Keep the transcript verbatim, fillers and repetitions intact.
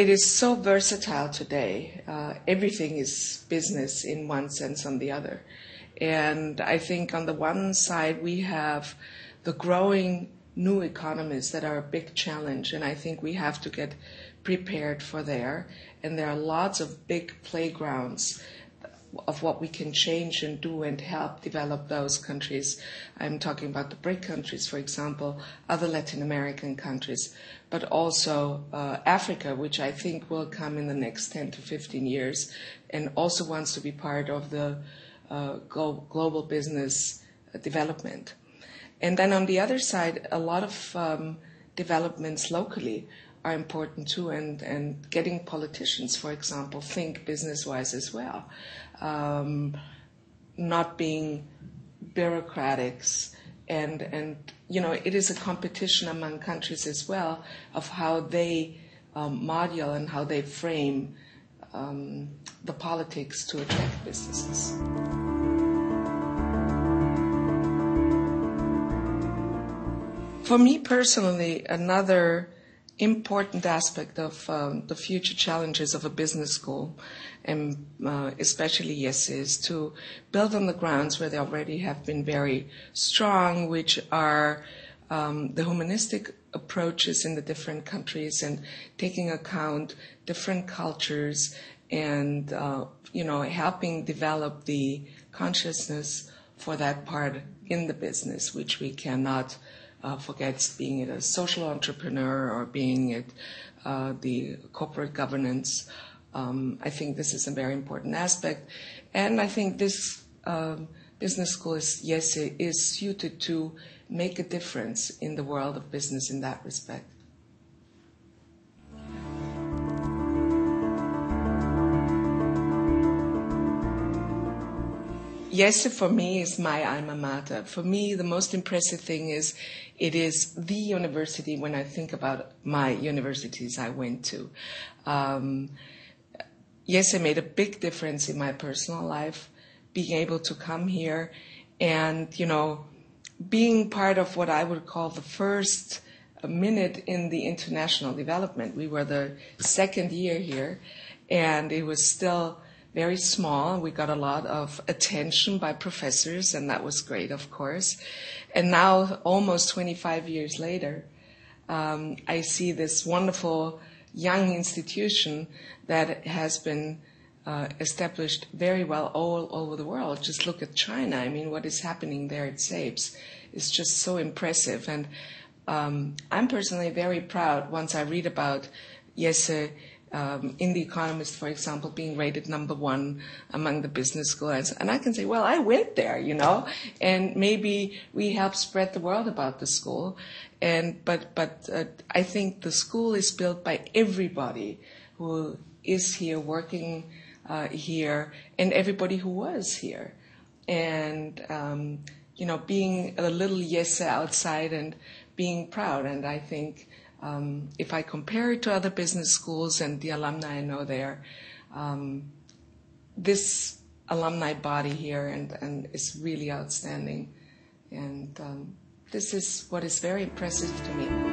It is so versatile today. Uh, everything is business in one sense or the other. And I think on the one side, we have the growing new economies that are a big challenge, and I think we have to get prepared for there. And there are lots of big playgrounds of what we can change and do and help develop those countries. I'm talking about the BRIC countries, for example, other Latin American countries, but also uh, Africa, which I think will come in the next ten to fifteen years and also wants to be part of the uh, global business development. And then on the other side, a lot of um, developments locally are important too, and, and getting politicians, for example, think business-wise as well. Um, not being bureaucrats, and, and you know, it is a competition among countries as well of how they um, model and how they frame um, the politics to attract businesses. For me personally, another important aspect of um, the future challenges of a business school, and uh, especially IESE, is to build on the grounds where they already have been very strong, which are um, the humanistic approaches in the different countries and taking account different cultures and uh, you know, helping develop the consciousness for that part in the business, which we cannot Uh, forgets, being it a social entrepreneur or being it uh, the corporate governance. Um, I think this is a very important aspect. And I think this um, business school is, yes, it is suited to make a difference in the world of business in that respect. IESE for me is my alma mater. For me, the most impressive thing is it is the university when I think about my universities I went to. Um, IESE made a big difference in my personal life, being able to come here and, you know, being part of what I would call the first minute in the international development. We were the second year here, and it was still very small. We got a lot of attention by professors, and that was great, of course. And now, almost twenty-five years later, um, I see this wonderful young institution that has been uh, established very well all over the world. Just look at China. I mean, what is happening there at SAPES is just so impressive. And um, I'm personally very proud once I read about IESE. Um, in The Economist, for example, being rated number one among the business schools. And I can say, well, I went there, you know, and maybe we help spread the word about the school. And But, but uh, I think the school is built by everybody who is here, working uh, here, and everybody who was here. And, um, you know, being a little yes outside and being proud. And I think Um, if I compare it to other business schools and the alumni I know there, um, this alumni body here and, and is really outstanding. And um, this is what is very impressive to me.